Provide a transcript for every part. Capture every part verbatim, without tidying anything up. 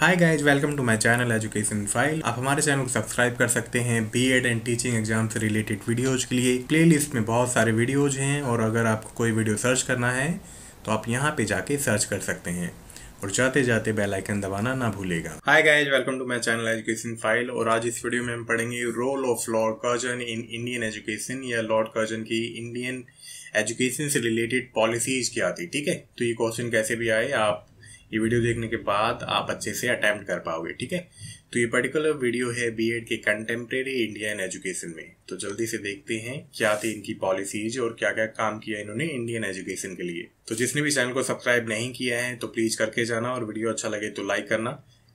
Hi guys, welcome to my channel education file. आप हमारे channel को सब्सक्राइब कर सकते हैं बीएड एंड टीचिंग एग्जाम से रिलेटेड वीडियोज के लिए। प्लेलिस्ट में बहुत सारे वीडियोज हैं और अगर आपको कोई वीडियो सर्च करना है तो आप यहाँ पे जाके सर्च कर सकते हैं और जाते जाते बेल आइकन दबाना ना भूलेगा। Hi guys, welcome to my channel education file और आज इस वीडियो में हम पढ़ेंगे role of Lord Curzon in Indian education या लॉर्ड कर्जन की इंडियन एजुकेशन से रिलेटेड पॉलिसीज क्या थी। ठीक है, तो ये क्वेश्चन कैसे भी आए, आप ये वीडियो देखने के बाद आप अच्छे से अटैम्प्ट कर पाओगे। ठीक है, तो ये पर्टिकुलर वीडियो है बीएड के कंटेम्प्रेरी इंडियन एजुकेशन में। तो जल्दी से देखते हैं क्या थी इनकी पॉलिसीज और क्या क्या काम किया इन्होंने इंडियन एजुकेशन के लिए। तो जिसने भी चैनल को सब्सक्राइब नहीं किया है तो प्लीज करके जाना और वीडियो अच्छा लगे तो लाइक करना,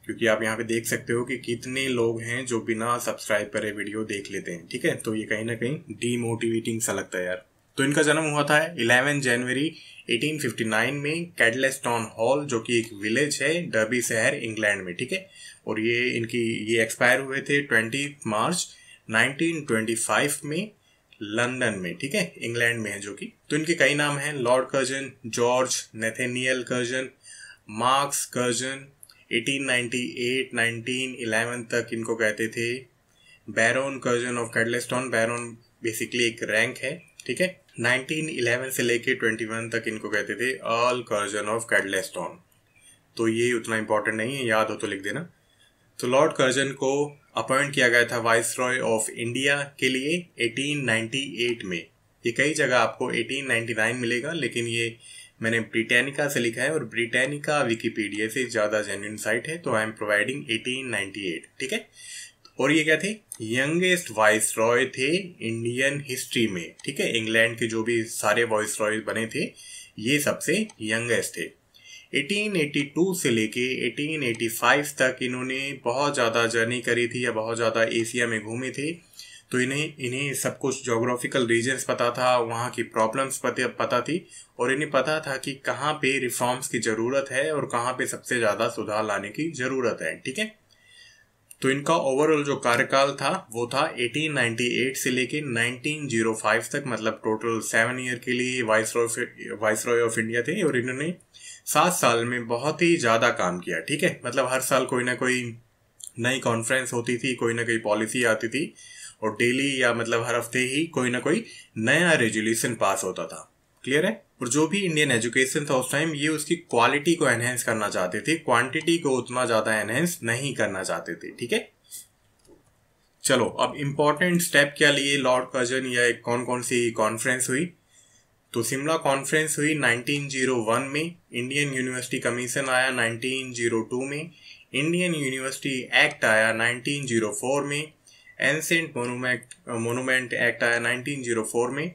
क्योंकि आप यहाँ पे देख सकते हो कि कितने लोग हैं जो बिना सब्सक्राइब करे वीडियो देख लेते हैं। ठीक है, तो ये कहीं ना कहीं डीमोटिवेटिंग सा लगता है यार। तो इनका जन्म हुआ था ग्यारह जनवरी अठारह सौ उनसठ में कैडलेस्टन हॉल, जो कि एक विलेज है डर्बी शहर इंग्लैंड में। ठीक है, और ये इनकी ये एक्सपायर हुए थे बीस मार्च उन्नीस सौ पच्चीस में लंदन में। ठीक है, इंग्लैंड में है जो कि। तो इनके कई नाम हैं, Lord Curzon, George, Nathaniel Curzon, marks Curzon. अठारह सौ अट्ठानवे उन्नीस सौ ग्यारह तक इनको कहते थे Baron Curzon of Kedleston. Baron basically एक रैंक है। ठीक है, उन्नीस सौ ग्यारह से लेके इक्कीस तक इनको कहते थे ऑल कर्जन ऑफ कैडलेस्टन। तो ये उतना इम्पोर्टेंट नहीं है, याद हो तो लिख देना। तो लॉर्ड कर्जन को अपॉइंट किया गया था वाइस रॉय ऑफ इंडिया के लिए अठारह सौ अट्ठानवे में। ये कई जगह आपको अठारह सौ निन्यानवे मिलेगा, लेकिन ये मैंने ब्रिटानिका से लिखा है और ब्रिटानिका विकिपीडिया से ज़्यादा जेन्युइन साइट है, तो आई एम प्रोवाइडिंग अठारह सौ अट्ठानवे। ठीक है, और ये क्या थे, यंगेस्ट वाइस रॉय थे इंडियन हिस्ट्री में। ठीक है, इंग्लैंड के जो भी सारे वाइस रॉय बने थे ये सबसे यंगेस्ट थे। अठारह सौ बयासी से लेके अठारह सौ पचासी तक इन्होंने बहुत ज़्यादा जर्नी करी थी या बहुत ज़्यादा एशिया में घूमे थे, तो इन्हें इन्हें सब कुछ जोग्राफिकल रीजन्स पता था, वहाँ की प्रॉब्लम्स पता पता थी और इन्हें पता था कि कहाँ पे रिफॉर्म्स की ज़रूरत है और कहाँ पे सबसे ज़्यादा सुधार लाने की ज़रूरत है। ठीक है, तो इनका ओवरऑल जो कार्यकाल था वो था अठारह सौ अट्ठानवे से लेके उन्नीस सौ पाँच तक, मतलब टोटल सेवन ईयर के लिए viceroy viceroy of India थे और इन्होंने सात साल में बहुत ही ज़्यादा काम किया। ठीक है, मतलब हर साल कोई ना कोई नई कॉन्फ्रेंस होती थी, कोई ना कोई पॉलिसी आती थी और डेली या मतलब हर हफ्ते ही कोई ना कोई नया रेजुल्यूशन पास होता था। क्लियर है। और जो भी इंडियन एजुकेशन था उस टाइम, ये उसकी क्वालिटी को एनहेंस करना चाहते थे, क्वांटिटी को उतना ज़्यादा एनहेंस नहीं करना चाहते थे। ठीक है, चलो अब इम्पोर्टेंट स्टेप क्या लिए लॉर्ड कर्जन या कौन कौन सी कॉन्फ्रेंस हुई। तो शिमला कॉन्फ्रेंस हुई उन्नीस सौ एक में, इंडियन यूनिवर्सिटी कमीशन आया उन्नीस सौ दो में, इंडियन यूनिवर्सिटी एक्ट आया उन्नीस सौ चार में, एंसेंट मोनूमेंट मोनूमेंट एक्ट आया उन्नीस सौ चार में,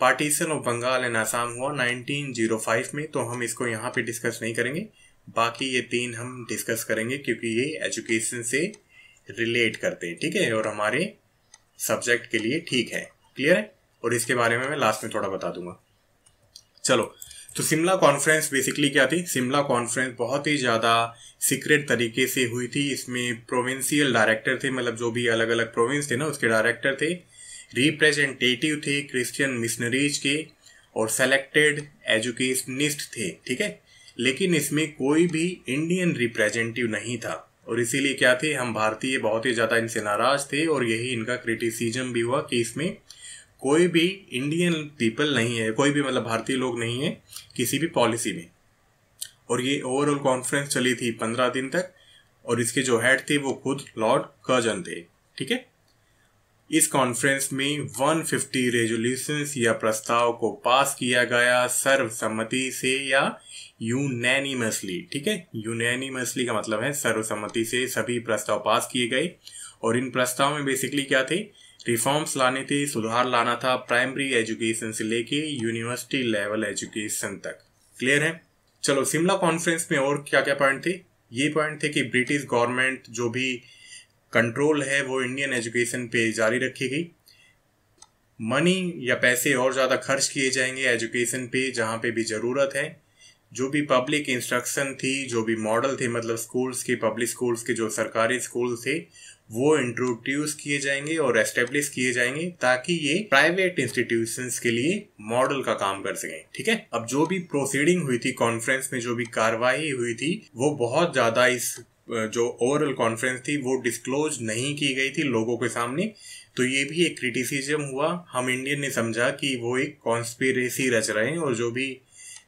partition of Bengal and Assam हुआ उन्नीस सौ पाँच में। तो हम इसको यहाँ पे डिस्कस नहीं करेंगे, बाकी ये तीन हम डिस्कस करेंगे क्योंकि ये एजुकेशन से रिलेट करते हैं। ठीक है, और हमारे सब्जेक्ट के लिए ठीक है। क्लियर है, और इसके बारे में मैं लास्ट में थोड़ा बता दूंगा। चलो, तो शिमला कॉन्फ्रेंस बेसिकली क्या थी। शिमला कॉन्फ्रेंस बहुत ही ज़्यादा सीक्रेट तरीके से हुई थी। इसमें प्रोविंशियल डायरेक्टर थे, मतलब जो भी अलग अलग प्रोविंस थे ना उसके डायरेक्टर थे, रिप्रेजेंटेटिव थे क्रिश्चियन मिशनरीज के और सेलेक्टेड एजुकेशनिस्ट थे। ठीक है, लेकिन इसमें कोई भी इंडियन रिप्रेजेंटेटिव नहीं था और इसीलिए क्या थे, हम भारतीय बहुत ही ज़्यादा इनसे नाराज़ थे और यही इनका क्रिटिसिज्म भी हुआ कि इसमें कोई भी इंडियन पीपल नहीं है, कोई भी मतलब भारतीय लोग नहीं है किसी भी पॉलिसी में। और ये ओवरऑल कॉन्फ्रेंस चली थी पंद्रह दिन तक और इसके जो हेड थे वो खुद लॉर्ड कर्जन थे। ठीक है, इस कॉन्फ्रेंस में एक सौ पचास रेजोल्यूशंस या प्रस्ताव को पास किया गया सर्वसम्मति से या यूनैनिमसली। ठीक है, यूनैनिमसली का मतलब है सर्वसम्मति से सभी प्रस्ताव पास किए गए और इन प्रस्ताव में बेसिकली क्या थे, रिफॉर्म्स लाने थे, सुधार लाना था प्राइमरी एजुकेशन से लेके यूनिवर्सिटी लेवल एजुकेशन तक। क्लियर है। चलो, शिमला कॉन्फ्रेंस में और क्या क्या पॉइंट थे। ये पॉइंट थे कि ब्रिटिश गवर्नमेंट जो भी कंट्रोल है वो इंडियन एजुकेशन पे जारी रखी गई, मनी या पैसे और ज़्यादा खर्च किए जाएंगे एजुकेशन पे जहाँ पे भी ज़रूरत है, जो भी पब्लिक इंस्ट्रक्शन थी, जो भी मॉडल थे, मतलब स्कूल्स के पब्लिक स्कूल्स के जो सरकारी स्कूल थे वो इंट्रोड्यूस किए जाएंगे और एस्टेब्लिश किए जाएंगे ताकि ये प्राइवेट इंस्टीट्यूशंस के लिए मॉडल का काम कर सकें। ठीक है, अब जो भी प्रोसीडिंग हुई थी कॉन्फ्रेंस में, जो भी कार्रवाई हुई थी वो बहुत ज़्यादा इस जो ओवरऑल कॉन्फ्रेंस थी वो डिस्क्लोज नहीं की गई थी लोगों के सामने, तो ये भी एक क्रिटिसिज्म हुआ। हम इंडियन ने समझा कि वो एक कॉन्स्पिरेसी रच रहे हैं और जो भी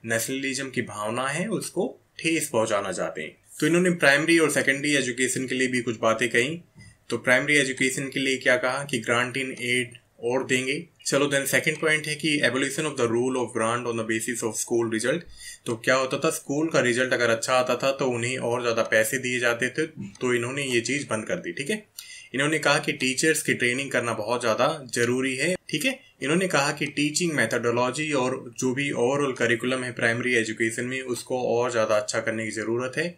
नेशनलिज्म की भावना है उसको ठेस पहुंचाना चाहते हैं। तो इन्होंने प्राइमरी और सेकेंडरी एजुकेशन के लिए भी कुछ बातें कही। तो प्राइमरी एजुकेशन के लिए क्या कहा कि ग्रांट इन एड और देंगे। चलो देन सेकंड पॉइंट है कि evolution of the rule of grant on the basis of school result. तो क्या होता था, स्कूल का रिजल्ट अगर अच्छा आता था तो उन्हें और ज़्यादा पैसे दिए जाते थे, तो इन्होंने ये चीज़ बंद कर दी। ठीक है, इन्होंने कहा कि टीचर्स की ट्रेनिंग करना बहुत ज़्यादा जरूरी है। ठीक है, इन्होंने कहा कि टीचिंग मैथडोलॉजी और जो भी ओवरऑल करिकुलम है प्राइमरी एजुकेशन में उसको और ज़्यादा अच्छा करने की ज़रूरत है।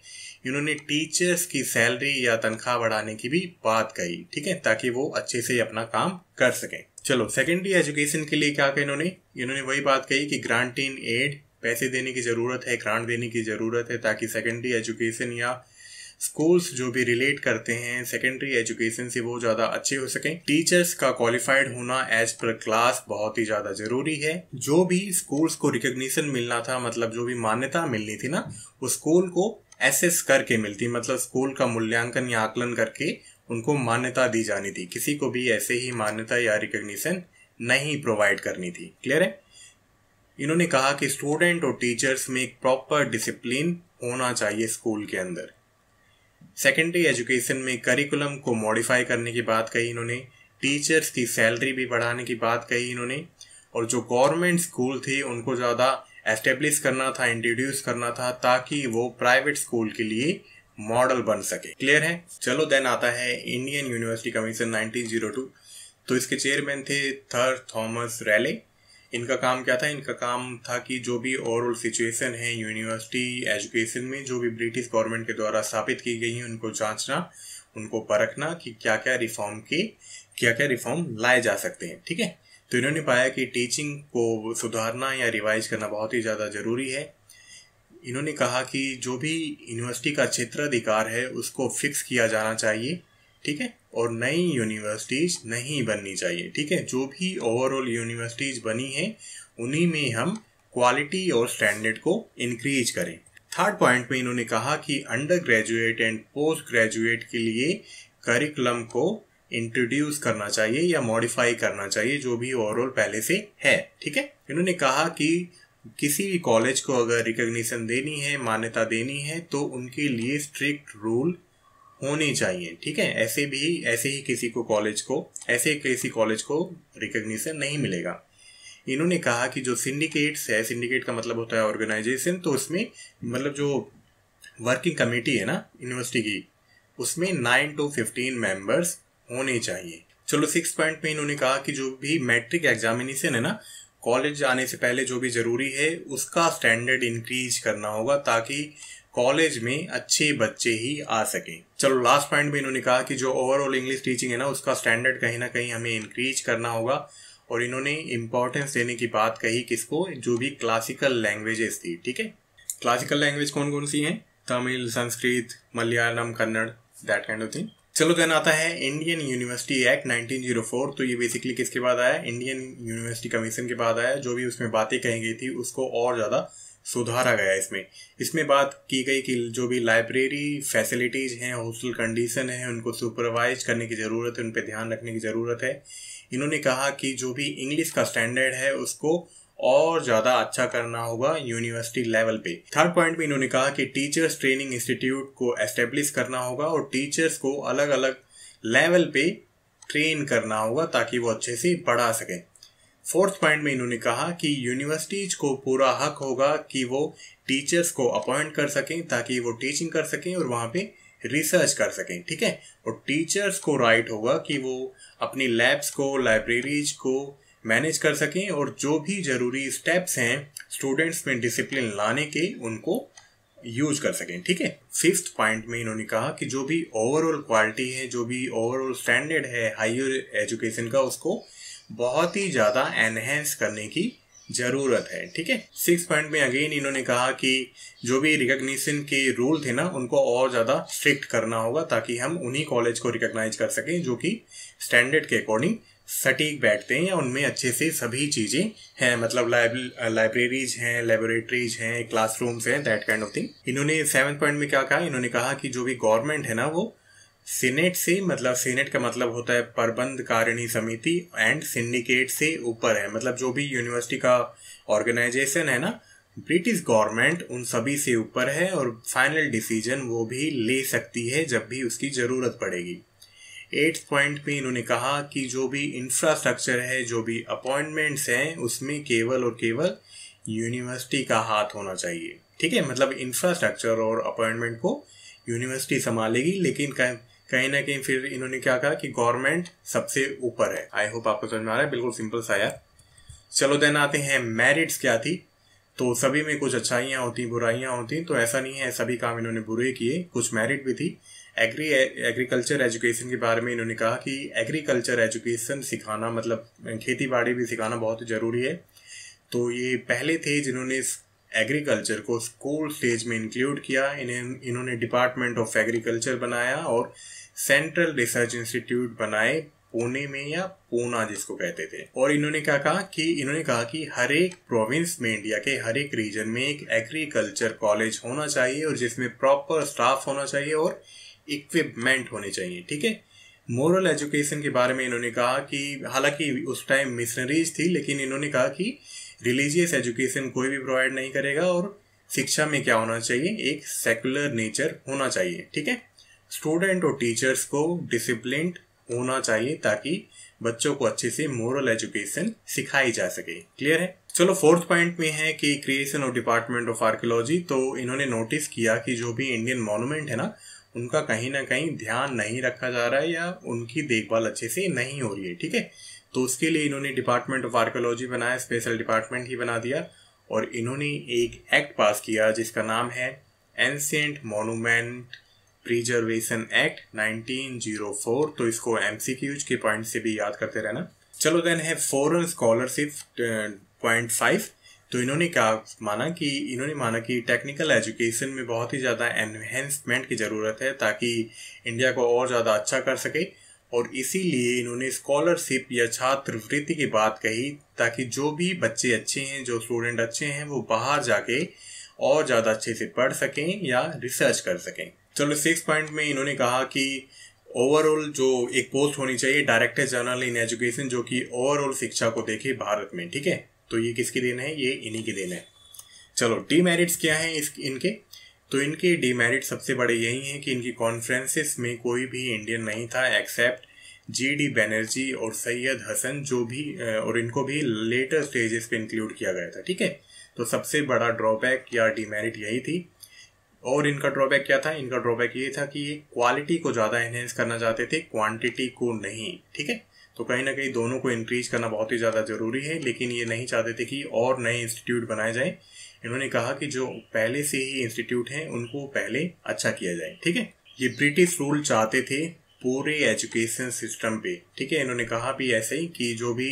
इन्होंने टीचर्स की सैलरी या तनख्वाह बढ़ाने की भी बात कही, ठीक है, ताकि वो अच्छे से अपना काम कर सकें। चलो सेकेंडरी एजुकेशन के लिए क्या कहा इन्होंने, इन्होंने वही बात कही कि ग्रांट इन एड, पैसे देने की ज़रूरत है, ग्रांट देने की ज़रूरत है ताकि सेकेंडरी एजुकेशन या स्कूल्स जो भी रिलेट करते हैं सेकेंडरी एजुकेशन से वो ज़्यादा अच्छे हो सकें। टीचर्स का क्वालिफाइड होना एज पर क्लास बहुत ही ज़्यादा ज़रूरी है। जो भी स्कूल्स को रिकग्निशन मिलना था, मतलब जो भी मान्यता मिलनी थी ना, वो स्कूल को एसेस करके मिलती, मतलब स्कूल का मूल्यांकन या आकलन करके उनको मान्यता दी जानी थी। किसी को भी ऐसे ही मान्यता या रिकग्निशन नहीं प्रोवाइड करनी थी। क्लियर है। इन्होंने कहा कि स्टूडेंट और टीचर्स में एक प्रॉपर डिसिप्लिन होना चाहिए स्कूल के अंदर। सेकेंडरी एजुकेशन में करिकुलम को मॉडिफाई करने की बात कही इन्होंने, टीचर्स की सैलरी भी बढ़ाने की बात कही इन्होंने, और जो गवर्नमेंट स्कूल थे उनको ज़्यादा एस्टेब्लिश करना था, इंट्रोड्यूस करना था, ताकि वो प्राइवेट स्कूल के लिए मॉडल बन सके। क्लियर है। चलो देन आता है Indian university commission nineteen zero two. तो इसके चेयरमैन थे थर थॉमस रैले। इनका काम क्या था, इनका काम था कि जो भी ओवरऑल सिचुएशन है यूनिवर्सिटी एजुकेशन में, जो भी ब्रिटिश गवर्नमेंट के द्वारा स्थापित की गई है उनको जांचना, उनको परखना कि क्या क्या रिफॉर्म के क्या क्या रिफॉर्म लाए जा सकते हैं। ठीक है, तो इन्होंने पाया कि टीचिंग को सुधारना या रिवाइज करना बहुत ही ज़्यादा ज़रूरी है। इन्होंने कहा कि जो भी यूनिवर्सिटी का क्षेत्राधिकार है उसको फिक्स किया जाना चाहिए, ठीक है, और नई यूनिवर्सिटीज़ नहीं बननी चाहिए। ठीक है, जो भी ओवरऑल यूनिवर्सिटीज़ बनी हैं उन्हीं में हम क्वालिटी और स्टैंडर्ड को इंक्रीज करें। थर्ड पॉइंट में इन्होंने कहा कि under graduate and post graduate के लिए करिकुलम को इंट्रोड्यूस करना चाहिए या मॉडिफाई करना चाहिए जो भी ओवरऑल पहले से है। ठीक है, इन्होंने कहा कि किसी भी कॉलेज को अगर रिकग्निशन देनी है, मान्यता देनी है, तो उनके लिए स्ट्रिक्ट रूल होने चाहिए। ठीक है, ऐसे भी ऐसे ही किसी को कॉलेज को ऐसे किसी कॉलेज को रिकग्निशन नहीं मिलेगा। इन्होंने कहा कि जो सिंडिकेट्स है, सिंडिकेट का मतलब होता है ऑर्गेनाइजेशन, तो उसमें मतलब जो वर्किंग कमेटी है ना यूनिवर्सिटी की, उसमें नाइन टू फिफ्टीन मेम्बर्स होने चाहिए। चलो सिक्स पॉइंट में इन्होंने कहा कि जो भी मैट्रिक एग्जामिनेशन है ना, कॉलेज आने से पहले जो भी ज़रूरी है उसका स्टैंडर्ड इंक्रीज करना होगा ताकि कॉलेज में अच्छे बच्चे ही आ सकें। चलो लास्ट पॉइंट में इन्होंने कहा कि जो ओवरऑल इंग्लिश टीचिंग है ना, उसका स्टैंडर्ड कहीं ना कहीं हमें इंक्रीज करना होगा, और इन्होंने इम्पोर्टेंस देने की बात कही किसको, जो भी क्लासिकल लैंग्वेजेस थी। ठीक है, क्लासिकल लैंग्वेज कौन कौन सी हैं, Tamil, Sanskrit, Malayalam, Kannada, that kind of thing. चलो देन आता है Indian university act nineteen zero four. तो ये बेसिकली किसके बाद आया, इंडियन यूनिवर्सिटी कमीशन के बाद आया। जो भी उसमें बातें कही गई थी उसको और ज़्यादा सुधारा गया। इसमें इसमें बात की गई कि जो भी लाइब्रेरी फैसिलिटीज़ हैं, हॉस्टल कंडीशन है, उनको सुपरवाइज करने की ज़रूरत है, उन पर ध्यान रखने की ज़रूरत है। इन्होंने कहा कि जो भी इंग्लिश का स्टैंडर्ड है उसको और ज़्यादा अच्छा करना होगा यूनिवर्सिटी लेवल पे। थर्ड पॉइंट में इन्होंने कहा कि टीचर्स ट्रेनिंग इंस्टीट्यूट को एस्टेब्लिश करना होगा और टीचर्स को अलग अलग लेवल पे ट्रेन करना होगा ताकि वो अच्छे से पढ़ा सकें। फोर्थ पॉइंट में इन्होंने कहा कि यूनिवर्सिटीज़ को पूरा हक होगा कि वो टीचर्स को अपॉइंट कर सकें ताकि वो टीचिंग कर सकें और वहाँ पे रिसर्च कर सकें। ठीक है, और टीचर्स को राइट होगा कि वो अपनी लैब्स को, लाइब्रेरीज को मैनेज कर सकें, और जो भी ज़रूरी स्टेप्स हैं स्टूडेंट्स में डिसिप्लिन लाने के, उनको यूज कर सकें। ठीक है, फिफ्थ पॉइंट में इन्होंने कहा कि जो भी ओवरऑल क्वालिटी है, जो भी ओवरऑल स्टैंडर्ड है हायर एजुकेशन का, उसको बहुत ही ज़्यादा एनहेंस करने की ज़रूरत है। ठीक है, सिक्स पॉइंट में अगेन इन्होंने कहा कि जो भी रिकग्निशन के रूल थे ना, उनको और ज़्यादा स्ट्रिक्ट करना होगा ताकि हम उन्हीं कॉलेज को रिकग्नाइज कर सकें जो कि स्टैंडर्ड के अकॉर्डिंग सटीक बैठते हैं या उनमें अच्छे से सभी चीजें हैं, मतलब लाइब्रेरीज हैं, लेबोरेटरीज हैं, क्लासरूम्स हैं, दैट काइंड ऑफ थिंग। इन्होंने सेवंथ पॉइंट में क्या कहा, इन्होंने कहा कि जो भी गवर्नमेंट है ना वो सीनेट से, मतलब सीनेट का मतलब होता है प्रबंध कारिणी समिति, एंड सिंडिकेट से ऊपर है, मतलब जो भी यूनिवर्सिटी का ऑर्गेनाइजेशन है ना ब्रिटिश गवर्नमेंट उन सभी से ऊपर है और फाइनल डिसीजन वो भी ले सकती है जब भी उसकी ज़रूरत पड़ेगी। एट्थ पॉइंट पे इन्होंने कहा कि जो भी इंफ्रास्ट्रक्चर है, जो भी अपॉइंटमेंट्स हैं, उसमें केवल और केवल यूनिवर्सिटी का हाथ होना चाहिए। ठीक है, मतलब इंफ्रास्ट्रक्चर और अपॉइंटमेंट को यूनिवर्सिटी संभालेगी, लेकिन कहीं ना कहीं फिर इन्होंने क्या कहा कि गवर्नमेंट सबसे ऊपर है। आई होप आपको समझ में आ रहा है, बिल्कुल सिंपल सा यार। चलो देन आते हैं मेरिट्स क्या थी। तो सभी में कुछ अच्छाइयाँ होती, बुराइयाँ होती, तो ऐसा नहीं है सभी काम इन्होंने बुरे किए, कुछ मेरिट भी थी। एग्री एग्रीकल्चर एजुकेशन के बारे में इन्होंने कहा कि एग्रीकल्चर एजुकेशन सिखाना, मतलब खेती बाड़ी भी सिखाना बहुत ज़रूरी है। तो ये पहले थे जिन्होंने एग्रीकल्चर को स्कूल स्टेज में इंक्लूड किया। इन्हें इन्होंने डिपार्टमेंट ऑफ एग्रीकल्चर बनाया और सेंट्रल रिसर्च इंस्टीट्यूट बनाए पुणे में, या पूना जिसको कहते थे। और इन्होंने क्या कहा कि इन्होंने कहा कि हर एक प्रोविंस में, इंडिया के हर एक रीजन में एक एग्रीकल्चर कॉलेज होना चाहिए और जिसमें प्रॉपर स्टाफ होना चाहिए और इक्विपमेंट होने चाहिए। ठीक है, मोरल एजुकेशन के बारे में इन्होंने कहा कि हालांकि उस टाइम मिशनरीज थी, लेकिन इन्होंने कहा कि रिलीजियस एजुकेशन कोई भी प्रोवाइड नहीं करेगा और शिक्षा में क्या होना चाहिए, एक सेकुलर नेचर होना चाहिए। ठीक है, स्टूडेंट और टीचर्स को डिसिप्लिन होना चाहिए ताकि बच्चों को अच्छे से मोरल एजुकेशन सिखाई जा सके। क्लियर है। चलो फोर्थ पॉइंट में है कि creation of department of archaeology. तो इन्होंने नोटिस किया कि जो भी इंडियन मॉन्यूमेंट है ना उनका कहीं ना कहीं ध्यान नहीं रखा जा रहा है या उनकी देखभाल अच्छे से नहीं हो रही है। ठीक है, तो उसके लिए इन्होंने डिपार्टमेंट ऑफ आर्कियोलॉजी बनाया, स्पेशल डिपार्टमेंट ही बना दिया। और इन्होंने एक एक्ट पास किया जिसका नाम है ancient monument preservation act nineteen zero four. तो इसको एमसीक्यूज के पॉइंट से भी याद करते रहना। चलो देन है फॉरेन स्कॉलरशिप पॉइंट फाइव। तो इन्होंने क्या माना कि इन्होंने माना कि टेक्निकल एजुकेशन में बहुत ही ज़्यादा एनहेंसमेंट की ज़रूरत है ताकि इंडिया को और ज़्यादा अच्छा कर सके, और इसीलिए इन्होंने स्कॉलरशिप या छात्रवृत्ति की बात कही ताकि जो भी बच्चे अच्छे हैं, जो स्टूडेंट अच्छे हैं, वो बाहर जाके और ज़्यादा अच्छे से पढ़ सकें या रिसर्च कर सकें। चलो सिक्स पॉइंट में इन्होंने कहा कि ओवरऑल जो एक पोस्ट होनी चाहिए, डायरेक्टर जनरल इन एजुकेशन, जो कि ओवरऑल शिक्षा को देखे भारत में। ठीक है, तो ये किसके दिन है, ये इन्हीं के दिन है। चलो डीमेरिट्स क्या हैं इस इनके, तो इनके डीमेरिट सबसे बड़े यही हैं कि इनकी कॉन्फ्रेंसेस में कोई भी इंडियन नहीं था एक्सेप्ट जी डी बनर्जी और सैयद हसन, जो भी और इनको भी लेटर स्टेजेस पे इंक्लूड किया गया था। ठीक है, तो सबसे बड़ा ड्रॉबैक या डीमेरिट यही थी। और इनका ड्रॉबैक क्या था, इनका ड्रॉबैक ये था कि ये क्वालिटी को ज़्यादा एनहेंस करना चाहते थे, क्वांटिटी को नहीं। ठीक है, तो कहीं ना कहीं दोनों को इंक्रीज करना बहुत ही ज़्यादा ज़रूरी है, लेकिन ये नहीं चाहते थे कि और नए इंस्टीट्यूट बनाए जाएं। इन्होंने कहा कि जो पहले से ही इंस्टीट्यूट हैं उनको पहले अच्छा किया जाए। ठीक है, ये ब्रिटिश रूल चाहते थे पूरे एजुकेशन सिस्टम पे। ठीक है, इन्होंने कहा भी ऐसे ही कि जो भी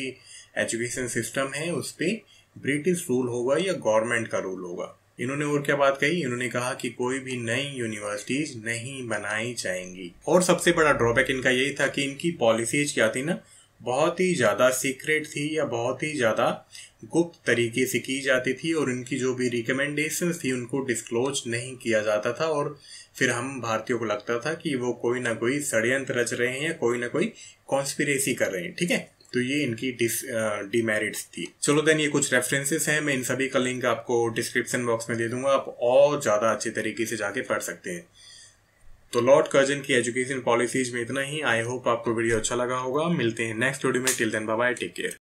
एजुकेशन सिस्टम है उस पर ब्रिटिश रूल होगा या गवर्नमेंट का रूल होगा। इन्होंने और क्या बात कही, इन्होंने कहा कि कोई भी नई यूनिवर्सिटीज नहीं बनाई जाएंगी। और सबसे बड़ा ड्रॉबैक इनका यही था कि इनकी पॉलिसीज क्या थी ना, बहुत ही ज़्यादा सीक्रेट थी या बहुत ही ज़्यादा गुप्त तरीके से की जाती थी, और इनकी जो भी रिकमेंडेशंस थी उनको डिस्क्लोज नहीं किया जाता था, और फिर हम भारतीयों को लगता था कि वो कोई ना कोई षड्यंत्र रच रहे हैं या कोई ना कोई कॉन्स्पिरेसी कर रहे हैं। ठीक है, तो ये इनकी डिमेरिट्स थी। चलो देन ये कुछ रेफरेंसेस हैं, मैं इन सभी का लिंक आपको डिस्क्रिप्शन बॉक्स में दे दूंगा, आप और ज़्यादा अच्छे तरीके से जाके पढ़ सकते हैं। तो लॉर्ड कर्जन की एजुकेशन पॉलिसीज में इतना ही। आई होप आपको वीडियो अच्छा लगा होगा। मिलते हैं नेक्स्ट वीडियो में, till then bye bye, take care.